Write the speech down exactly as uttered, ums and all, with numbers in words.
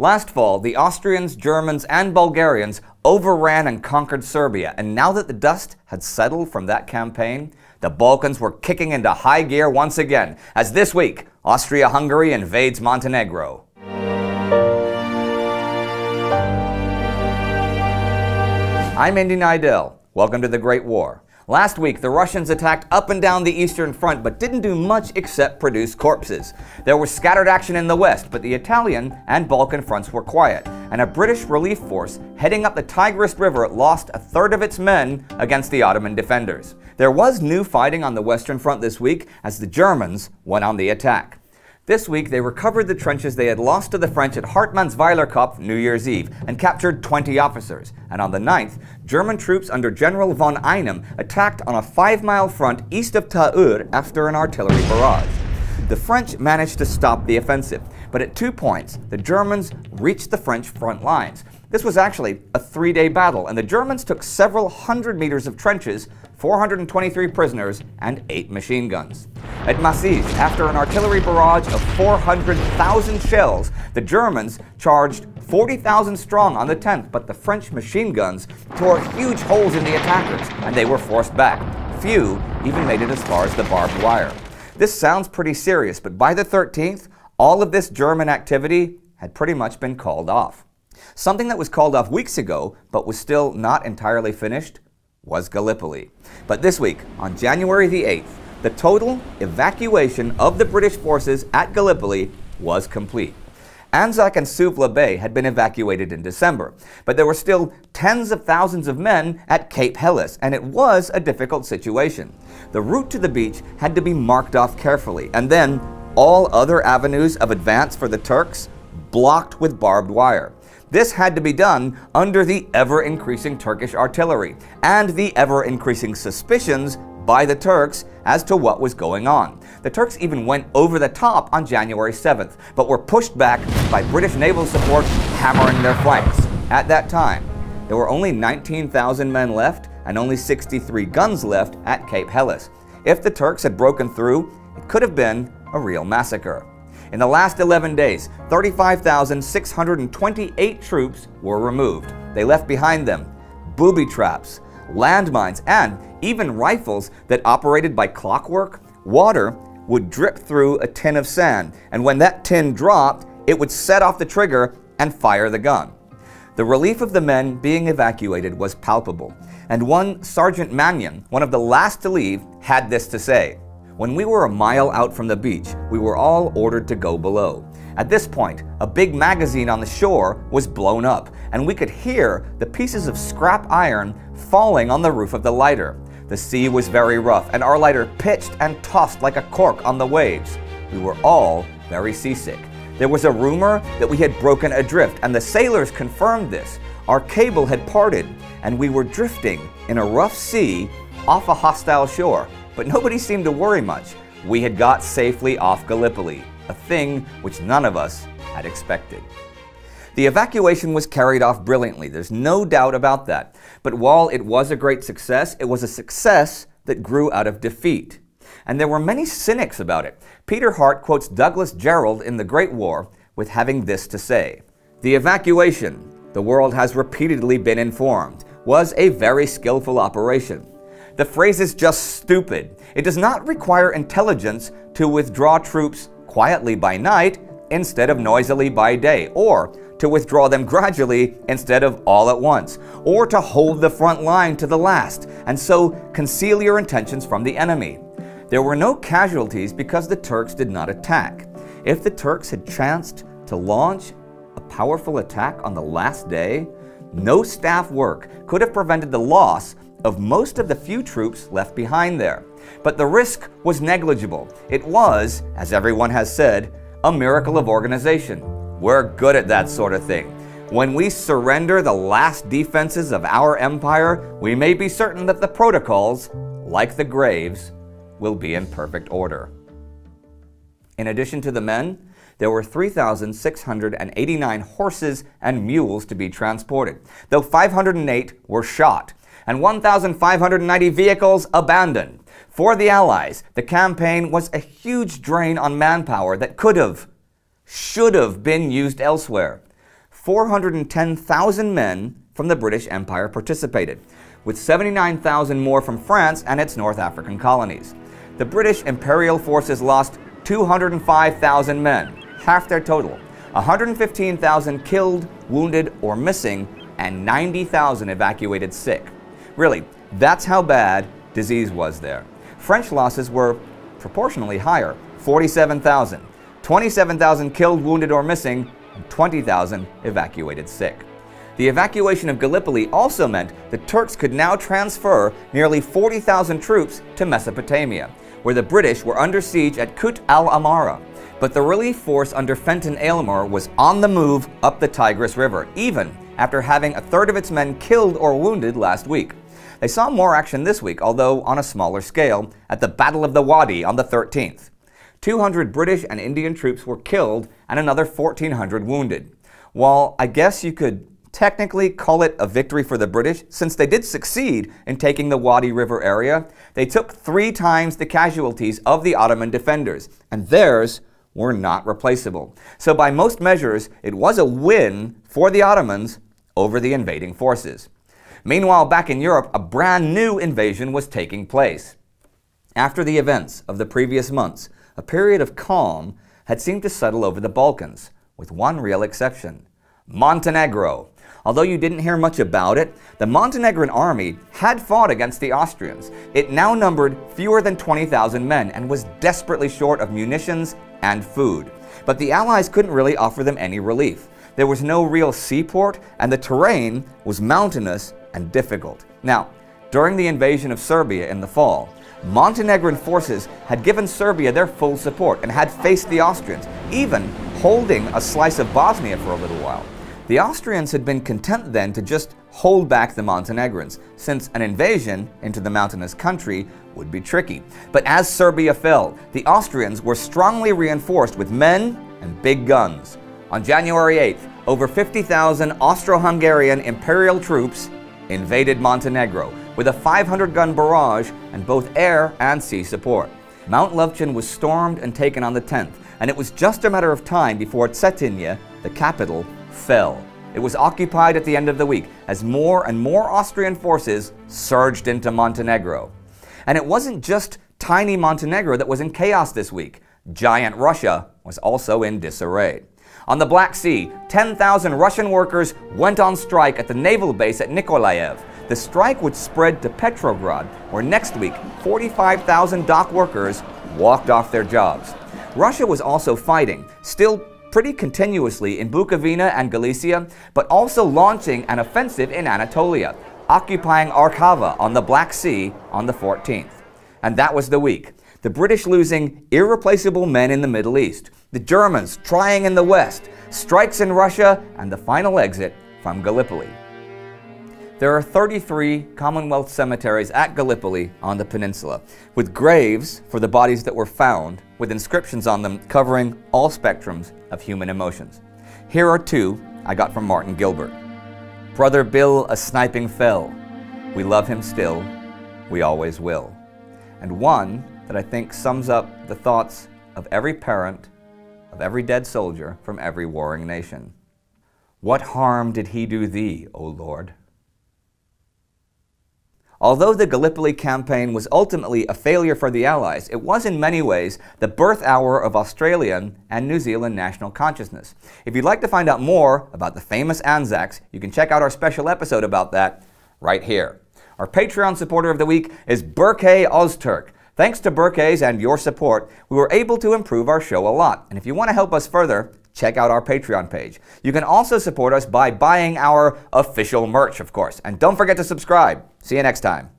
Last fall, the Austrians, Germans, and Bulgarians overran and conquered Serbia, and now that the dust had settled from that campaign, the Balkans were kicking into high gear once again, as this week, Austria-Hungary invades Montenegro. I'm Indy Neidell. Welcome to The Great War. Last week, the Russians attacked up and down the Eastern Front, but didn't do much except produce corpses. There was scattered action in the West, but the Italian and Balkan fronts were quiet, and a British relief force heading up the Tigris River lost a third of its men against the Ottoman defenders. There was new fighting on the Western Front this week as the Germans went on the attack. This week, they recovered the trenches they had lost to the French at Hartmannsweilerkopf New Year's Eve and captured twenty officers, and on the ninth, German troops under General von Einem attacked on a five-mile front east of Ta'ur after an artillery barrage. The French managed to stop the offensive, but at two points, the Germans reached the French front lines. This was actually a three-day battle, and the Germans took several hundred meters of trenches, four hundred twenty-three prisoners, and eight machine guns. At Massiges, after an artillery barrage of four hundred thousand shells, the Germans charged forty thousand strong on the tenth, but the French machine guns tore huge holes in the attackers, and they were forced back. Few even made it as far as the barbed wire. This sounds pretty serious, but by the thirteenth, all of this German activity had pretty much been called off. Something that was called off weeks ago, but was still not entirely finished, was Gallipoli. But this week, on January the eighth, the total evacuation of the British forces at Gallipoli was complete. Anzac and Suvla Bay had been evacuated in December, but there were still tens of thousands of men at Cape Helles, and it was a difficult situation. The route to the beach had to be marked off carefully, and then all other avenues of advance for the Turks blocked with barbed wire. This had to be done under the ever-increasing Turkish artillery and the ever-increasing suspicions by the Turks as to what was going on. The Turks even went over the top on January seventh, but were pushed back by British naval support hammering their flanks. At that time, there were only nineteen thousand men left and only sixty-three guns left at Cape Helles. If the Turks had broken through, it could have been a real massacre. In the last eleven days, thirty-five thousand six hundred twenty-eight troops were removed. They left behind them booby traps, landmines, and even rifles that operated by clockwork. Water would drip through a tin of sand, and when that tin dropped, it would set off the trigger and fire the gun. The relief of the men being evacuated was palpable, and one Sergeant Mannion, one of the last to leave, had this to say. When we were a mile out from the beach, we were all ordered to go below. At this point, a big magazine on the shore was blown up, and we could hear the pieces of scrap iron falling on the roof of the lighter. The sea was very rough, and our lighter pitched and tossed like a cork on the waves. We were all very seasick. There was a rumor that we had broken adrift, and the sailors confirmed this. Our cable had parted, and we were drifting in a rough sea off a hostile shore. But nobody seemed to worry much. We had got safely off Gallipoli, a thing which none of us had expected. The evacuation was carried off brilliantly, there's no doubt about that. But while it was a great success, it was a success that grew out of defeat. And there were many cynics about it. Peter Hart quotes Douglas Gerald in The Great War with having this to say, "The evacuation, the world has repeatedly been informed, was a very skillful operation. The phrase is just stupid. It does not require intelligence to withdraw troops quietly by night instead of noisily by day, or to withdraw them gradually instead of all at once, or to hold the front line to the last, and so conceal your intentions from the enemy. There were no casualties because the Turks did not attack. If the Turks had chanced to launch a powerful attack on the last day, no staff work could have prevented the loss of most of the few troops left behind there. But the risk was negligible. It was, as everyone has said, a miracle of organization. We're good at that sort of thing. When we surrender the last defenses of our empire, we may be certain that the protocols, like the graves, will be in perfect order." In addition to the men, there were three thousand six hundred eighty-nine horses and mules to be transported, though five hundred eight were shot, and one thousand five hundred ninety vehicles abandoned. For the Allies, the campaign was a huge drain on manpower that could have, should have been used elsewhere. four hundred ten thousand men from the British Empire participated, with seventy-nine thousand more from France and its North African colonies. The British Imperial forces lost two hundred five thousand men, half their total, one hundred fifteen thousand killed, wounded, or missing, and ninety thousand evacuated sick. Really, that's how bad disease was there. French losses were proportionally higher, forty-seven thousand, twenty-seven thousand killed, wounded, or missing, and twenty thousand evacuated sick. The evacuation of Gallipoli also meant the Turks could now transfer nearly forty thousand troops to Mesopotamia, where the British were under siege at Kut al-Amara. But the relief force under Fenton Aylmer was on the move up the Tigris River, even after having a third of its men killed or wounded last week. They saw more action this week, although on a smaller scale, at the Battle of the Wadi on the thirteenth. two hundred British and Indian troops were killed and another fourteen hundred wounded. While I guess you could technically call it a victory for the British, since they did succeed in taking the Wadi River area, they took three times the casualties of the Ottoman defenders, and theirs were not replaceable. So by most measures, it was a win for the Ottomans over the invading forces. Meanwhile, back in Europe, a brand new invasion was taking place. After the events of the previous months, a period of calm had seemed to settle over the Balkans, with one real exception: Montenegro. Although you didn't hear much about it, the Montenegrin army had fought against the Austrians. It now numbered fewer than twenty thousand men and was desperately short of munitions and food. But the Allies couldn't really offer them any relief. There was no real seaport, and the terrain was mountainous and difficult. Now, during the invasion of Serbia in the fall, Montenegrin forces had given Serbia their full support and had faced the Austrians, even holding a slice of Bosnia for a little while. The Austrians had been content then to just hold back the Montenegrins, since an invasion into the mountainous country would be tricky. But as Serbia fell, the Austrians were strongly reinforced with men and big guns. On January eighth, over fifty thousand Austro-Hungarian imperial troops invaded Montenegro with a five hundred gun barrage and both air and sea support. Mount Lovchen was stormed and taken on the tenth, and it was just a matter of time before Cetinje, the capital, fell. It was occupied at the end of the week as more and more Austrian forces surged into Montenegro. And it wasn't just tiny Montenegro that was in chaos this week. Giant Russia was also in disarray. On the Black Sea, ten thousand Russian workers went on strike at the naval base at Nikolaev. The strike would spread to Petrograd, where next week forty-five thousand dock workers walked off their jobs. Russia was also fighting, still pretty continuously in Bukovina and Galicia, but also launching an offensive in Anatolia, occupying Arhava on the Black Sea on the fourteenth. And that was the week. The British losing irreplaceable men in the Middle East, the Germans trying in the West, strikes in Russia, and the final exit from Gallipoli. There are thirty-three Commonwealth cemeteries at Gallipoli on the peninsula, with graves for the bodies that were found, with inscriptions on them covering all spectrums of human emotions. Here are two I got from Martin Gilbert. "Brother Bill a sniping fell. We love him still. We always will." And one that I think sums up the thoughts of every parent, of every dead soldier from every warring nation. "What harm did he do thee, O Lord?" Although the Gallipoli campaign was ultimately a failure for the Allies, it was in many ways the birth hour of Australian and New Zealand national consciousness. If you'd like to find out more about the famous Anzacs, you can check out our special episode about that right here. Our Patreon supporter of the week is Burke Austurk. Thanks to Burke's and your support, we were able to improve our show a lot, and if you want to help us further, check out our Patreon page. You can also support us by buying our official merch, of course. And don't forget to subscribe. See you next time.